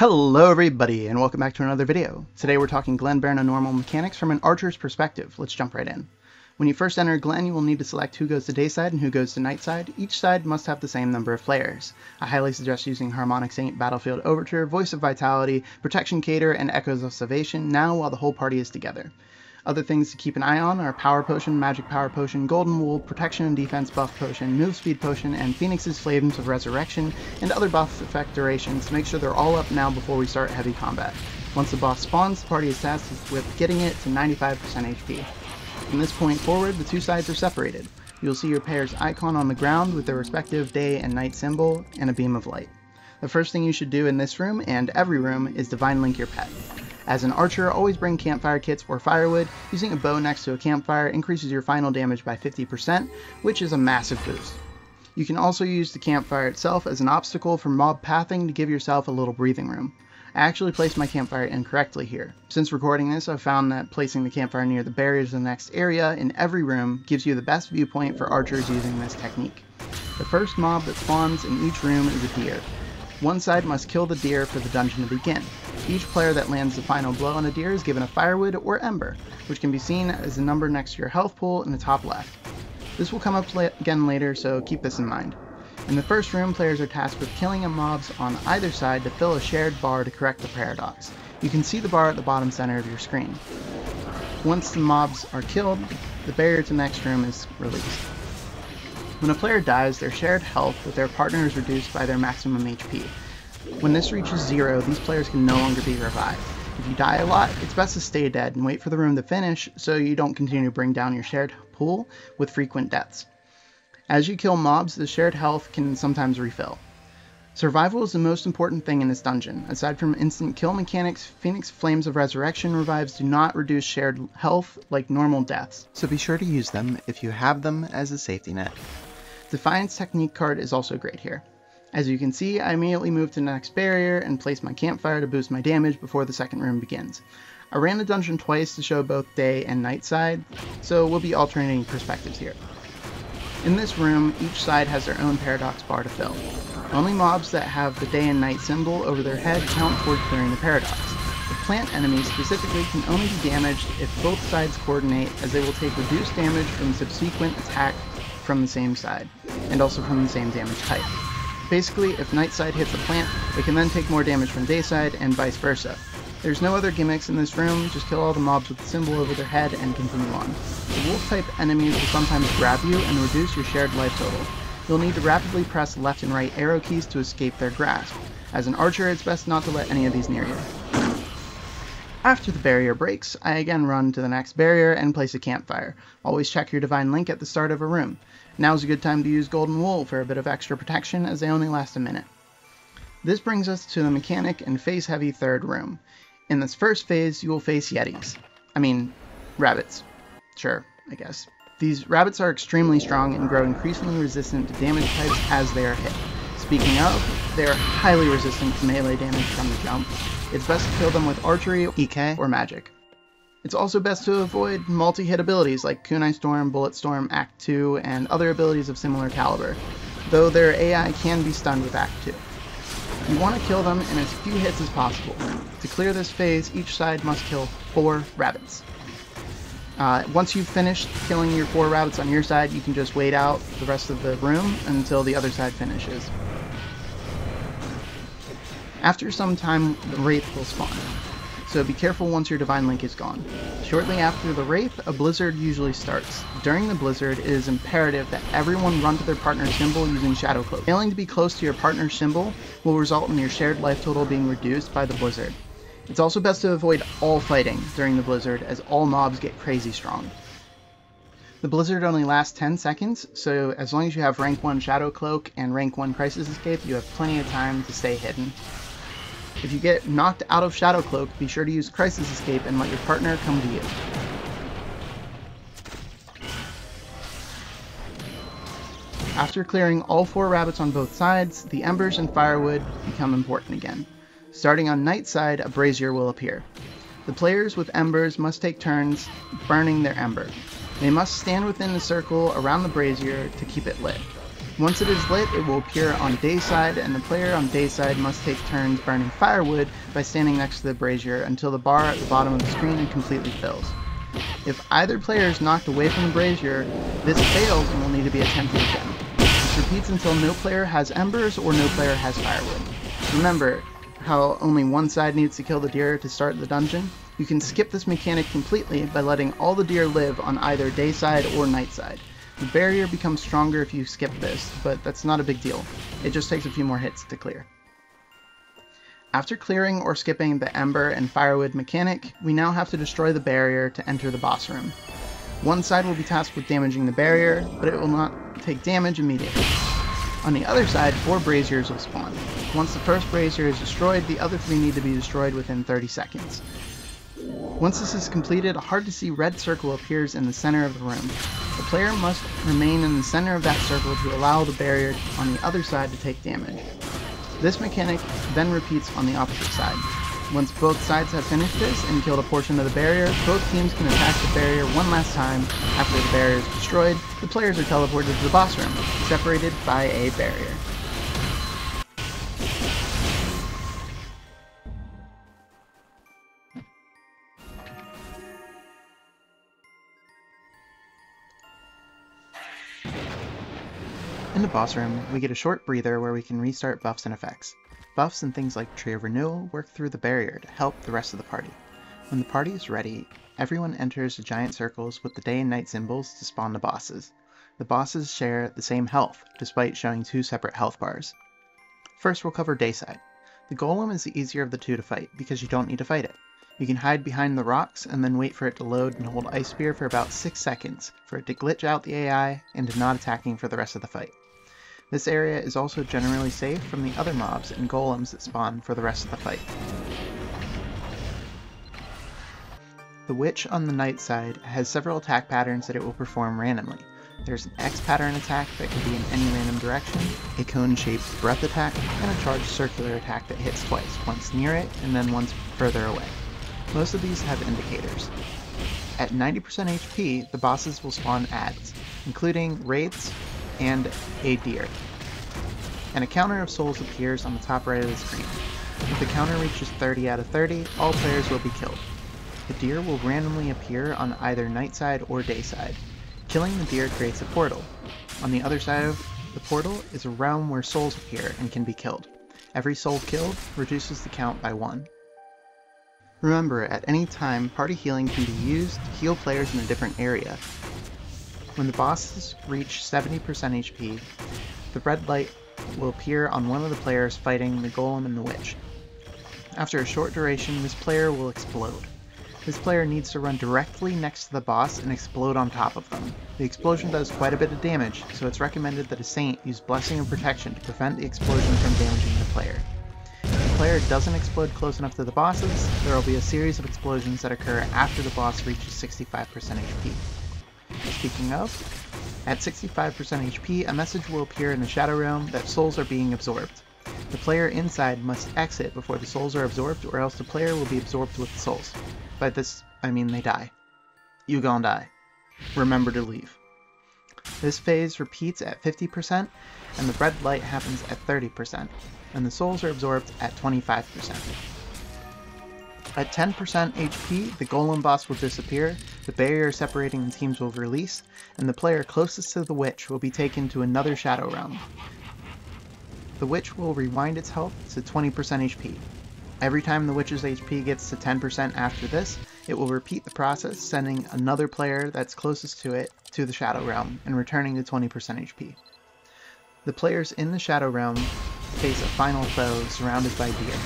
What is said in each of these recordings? Hello everybody, and welcome back to another video. Today we're talking Glenn Bearna normal mechanics from an archer's perspective. Let's jump right in. When you first enter Glenn, you will need to select who goes to day side and who goes to night side. Each side must have the same number of players. I highly suggest using Harmonic Saint, Battlefield Overture, Voice of Vitality, Protection Cater, and Echoes of Salvation now while the whole party is together. Other things to keep an eye on are Power Potion, Magic Power Potion, Golden Wool, Protection and Defense Buff Potion, Move Speed Potion, and Phoenix's Flames of Resurrection, and other buff effect durations. Make sure they're all up now before we start heavy combat. Once the boss spawns, the party is tasked with getting it to 95% HP. From this point forward, the two sides are separated. You'll see your pair's icon on the ground with their respective day and night symbol and a beam of light. The first thing you should do in this room, and every room, is Divine Link your pet. As an archer, always bring campfire kits or firewood. Using a bow next to a campfire increases your final damage by 50%, which is a massive boost. You can also use the campfire itself as an obstacle for mob pathing to give yourself a little breathing room. I actually placed my campfire incorrectly here. Since recording this, I've found that placing the campfire near the barriers of the next area in every room gives you the best viewpoint for archers using this technique. The first mob that spawns in each room is a deer. One side must kill the deer for the dungeon to begin. Each player that lands the final blow on a deer is given a firewood or ember, which can be seen as the number next to your health pool in the top left. This will come up again later, so keep this in mind. In the first room, players are tasked with killing mobs on either side to fill a shared bar to correct the paradox. You can see the bar at the bottom center of your screen. Once the mobs are killed, the barrier to the next room is released. When a player dies, their shared health with their partner is reduced by their maximum HP. When this reaches zero, these players can no longer be revived. If you die a lot, it's best to stay dead and wait for the room to finish so you don't continue to bring down your shared pool with frequent deaths. As you kill mobs, the shared health can sometimes refill. Survival is the most important thing in this dungeon. Aside from instant kill mechanics, Phoenix Flames of Resurrection revives do not reduce shared health like normal deaths, so be sure to use them if you have them as a safety net. Defiance Technique card is also great here. As you can see, I immediately moved to the next barrier and placed my campfire to boost my damage before the second room begins. I ran the dungeon twice to show both day and night side, so we'll be alternating perspectives here. In this room, each side has their own paradox bar to fill. Only mobs that have the day and night symbol over their head count towards clearing the paradox. The plant enemy specifically can only be damaged if both sides coordinate, as they will take reduced damage from subsequent attack from the same side, and also from the same damage type. Basically, if night side hits a plant, it can then take more damage from day side, and vice versa. There's no other gimmicks in this room, just kill all the mobs with the symbol over their head and continue on. The wolf-type enemies will sometimes grab you and reduce your shared life total. You'll need to rapidly press left and right arrow keys to escape their grasp. As an archer, it's best not to let any of these near you. After the barrier breaks, I again run to the next barrier and place a campfire. Always check your Divine Link at the start of a room. Now's a good time to use Golden Wool for a bit of extra protection, as they only last a minute. This brings us to the mechanic and face heavy third room. In this first phase, you will face yetis. I mean, rabbits. Sure, I guess. These rabbits are extremely strong and grow increasingly resistant to damage types as they are hit. Speaking of, they are highly resistant to melee damage from the jump. It's best to kill them with archery, EK, or magic. It's also best to avoid multi-hit abilities like Kunai Storm, Bullet Storm, Act 2, and other abilities of similar caliber, though their AI can be stunned with Act 2. You want to kill them in as few hits as possible. To clear this phase, each side must kill 4 rabbits. Once you've finished killing your 4 rabbits on your side, you can just wait out the rest of the room until the other side finishes. After some time, the Wraith will spawn, so be careful once your Divine Link is gone. Shortly after the Wraith, a blizzard usually starts. During the blizzard, it is imperative that everyone run to their partner's symbol using Shadow Cloak. Failing to be close to your partner's symbol will result in your shared life total being reduced by the blizzard. It's also best to avoid all fighting during the blizzard, as all mobs get crazy strong. The blizzard only lasts 10 seconds, so as long as you have rank 1 Shadow Cloak and rank 1 Crisis Escape, you have plenty of time to stay hidden. If you get knocked out of Shadow Cloak, be sure to use Crisis Escape and let your partner come to you. After clearing all 4 rabbits on both sides, the embers and firewood become important again. Starting on night side, a brazier will appear. The players with embers must take turns burning their ember. They must stand within the circle around the brazier to keep it lit. Once it is lit, it will appear on Dayside, and the player on Dayside must take turns burning firewood by standing next to the brazier until the bar at the bottom of the screen completely fills. If either player is knocked away from the brazier, this fails and will need to be attempted again. This repeats until no player has embers or no player has firewood. Remember how only one side needs to kill the deer to start the dungeon? You can skip this mechanic completely by letting all the deer live on either Dayside or Nightside. The barrier becomes stronger if you skip this, but that's not a big deal. It just takes a few more hits to clear. After clearing or skipping the Ember and Firewood mechanic, we now have to destroy the barrier to enter the boss room. One side will be tasked with damaging the barrier, but it will not take damage immediately. On the other side, 4 braziers will spawn. Once the first brazier is destroyed, the other 3 need to be destroyed within 30 seconds. Once this is completed, a hard-to-see red circle appears in the center of the room. The player must remain in the center of that circle to allow the barrier on the other side to take damage. This mechanic then repeats on the opposite side. Once both sides have finished this and killed a portion of the barrier, both teams can attack the barrier one last time. After the barrier is destroyed, the players are teleported to the boss room, separated by a barrier. In the boss room, we get a short breather where we can restart buffs and effects. Buffs and things like Tree of Renewal work through the barrier to help the rest of the party. When the party is ready, everyone enters the giant circles with the day and night symbols to spawn the bosses. The bosses share the same health, despite showing 2 separate health bars. First, we'll cover Dayside. The golem is the easier of the 2 to fight because you don't need to fight it. You can hide behind the rocks and then wait for it to load and hold Ice Spear for about 6 seconds for it to glitch out the AI into not attacking for the rest of the fight. This area is also generally safe from the other mobs and golems that spawn for the rest of the fight. The witch on the night side has several attack patterns that it will perform randomly. There's an X pattern attack that can be in any random direction, a cone-shaped breath attack, and a charged circular attack that hits twice, once near it and then once further away. Most of these have indicators. At 90% HP, the bosses will spawn adds, including wraiths, and a deer. And a counter of souls appears on the top right of the screen. If the counter reaches 30 out of 30, all players will be killed. The deer will randomly appear on either Nightside or Dayside. Killing the deer creates a portal. On the other side of the portal is a realm where souls appear and can be killed. Every soul killed reduces the count by 1. Remember, at any time, party healing can be used to heal players in a different area. When the bosses reach 70% HP, the red light will appear on one of the players fighting the golem and the witch. After a short duration, this player will explode. This player needs to run directly next to the boss and explode on top of them. The explosion does quite a bit of damage, so it's recommended that a saint use Blessing and Protection to prevent the explosion from damaging the player. If the player doesn't explode close enough to the bosses, there will be a series of explosions that occur after the boss reaches 65% HP. Speaking of, at 65% HP, a message will appear in the Shadow Realm that souls are being absorbed. The player inside must exit before the souls are absorbed, or else the player will be absorbed with the souls. By this, I mean they die. You gon' die. Remember to leave. This phase repeats at 50%, and the red light happens at 30%, and the souls are absorbed at 25%. At 10% HP, the golem boss will disappear, the barrier separating the teams will release, and the player closest to the witch will be taken to another Shadow Realm. The witch will rewind its health to 20% HP. Every time the witch's HP gets to 10% after this, it will repeat the process, sending another player that's closest to it to the Shadow Realm and returning to 20% HP. The players in the Shadow Realm face a final foe surrounded by deer.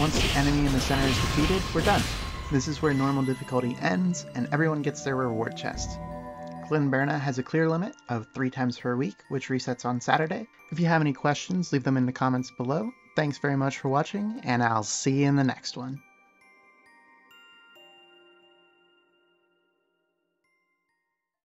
Once the enemy in the center is defeated, we're done. This is where normal difficulty ends, and everyone gets their reward chest. Glenn Bearna has a clear limit of 3 times per week, which resets on Saturday. If you have any questions, leave them in the comments below. Thanks very much for watching, and I'll see you in the next one.